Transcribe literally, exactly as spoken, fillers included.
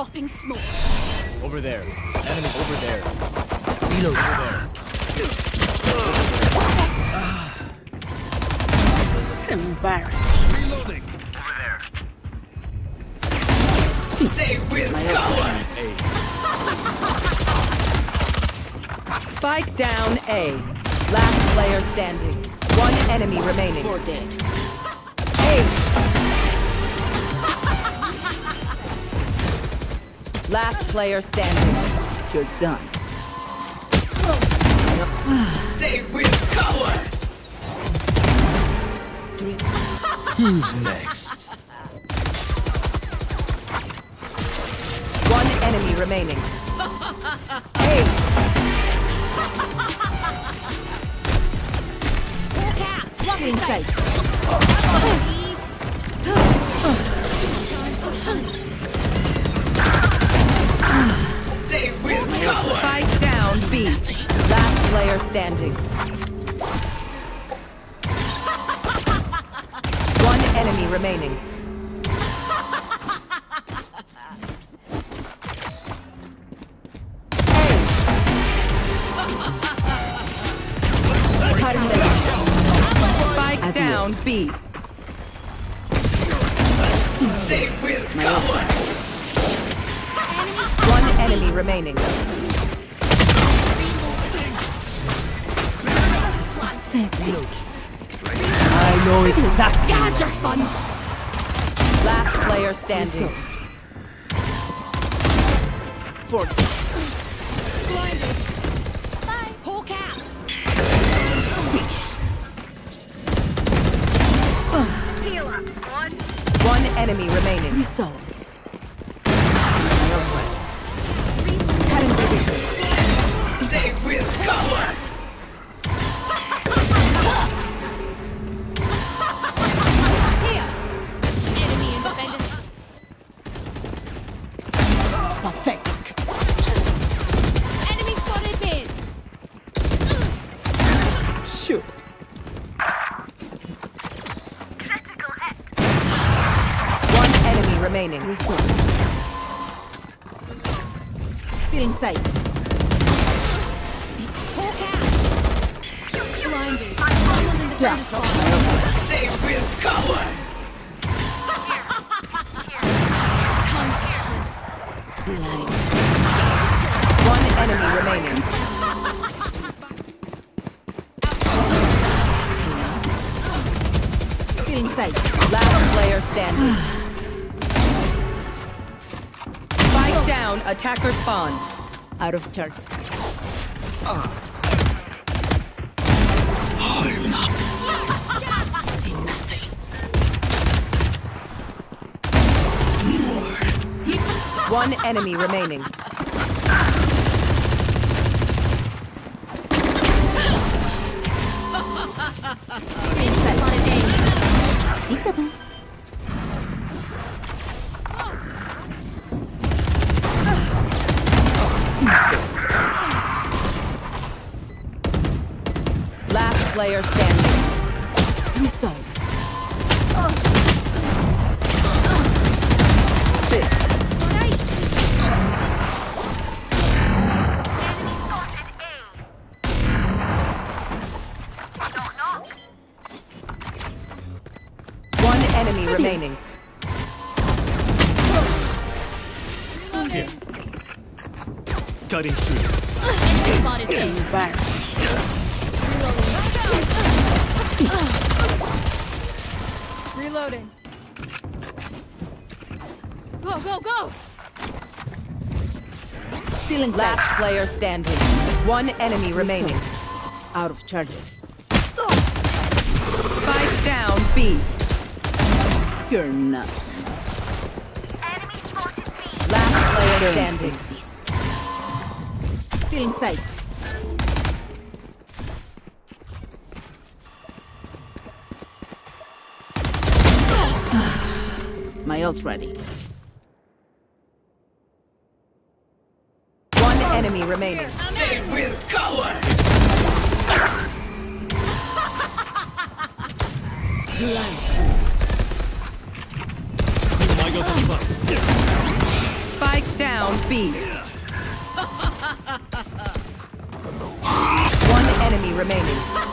Dropping smoke. Over there. Enemies over there. Reload over there. Embarrassing. Reloading. Over there. They will go! Spike down A. Last player standing. One enemy remaining. Four dead. A. Last player standing. You're done. They will cower! Who's next? One enemy remaining. Hey! Walk out! They will cover! Fight down, B. Last player standing. One enemy remaining. Down B. They will cover. One enemy remaining. Pathetic. I know it. God, you're funny. Last player standing. Four. Blinded. Bye. Hawk out. One enemy remaining. Three souls. They will cover. Here. Enemy independent. Pathetic. Enemy spotted in. Shoot. Remaining. Get in sight. Blinded. Someone's in the trash. They will cover. One enemy remaining. Get in sight. Last player standing. Down, attacker spawn. Out of turn. Uh. Home. See nothing. More. One enemy remaining. Player standing. Results. Uh. Right. Enemy spotted A. Knock, knock. One enemy Please. remaining. Okay. Cutting through. Enemy spotted A. Back. Reloading. Go, go, go! Stealing last player standing. One enemy remaining. Out of charges. Spike down, B. You're nothing. Enemy spotted B. Last player standing. Stealing sight. My ult ready. One oh, enemy remaining. They will cover. Blind fools. I got the spike. Spike down, B. One enemy remaining.